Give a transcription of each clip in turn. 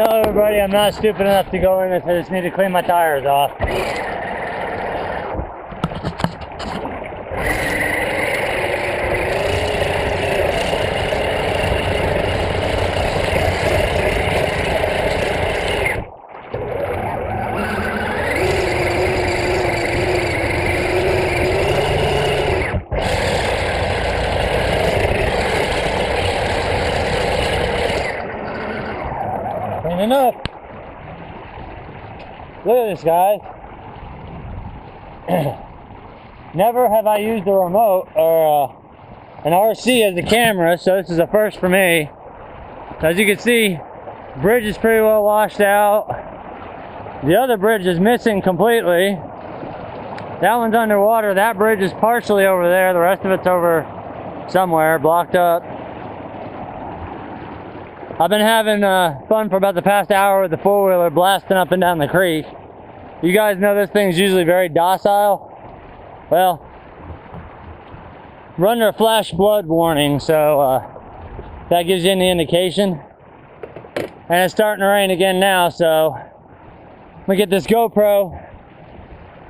No, everybody, I'm not stupid enough to go in if I just need to clean my tires off. Enough. Look at this, guys. Never have I used a remote or an RC as a camera, so this is a first for me. As you can see, bridge is pretty well washed out. The other bridge is missing completely. That one's underwater. That bridge is partially over there. The rest of it's over somewhere blocked up. I've been having fun for about the past hour with the four-wheeler blasting up and down the creek. You guys know this thing's usually very docile. Well, we're under a flash flood warning, so that gives you any indication. And it's starting to rain again now, so I'm gonna get this GoPro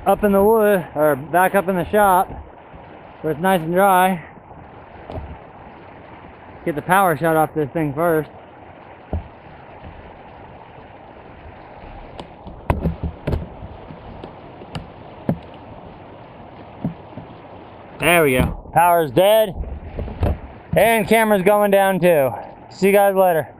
up in the wood, or back up in the shop where it's nice and dry. Get the power shut off this thing first. There we go. Power's dead. And camera's going down too. See you guys later.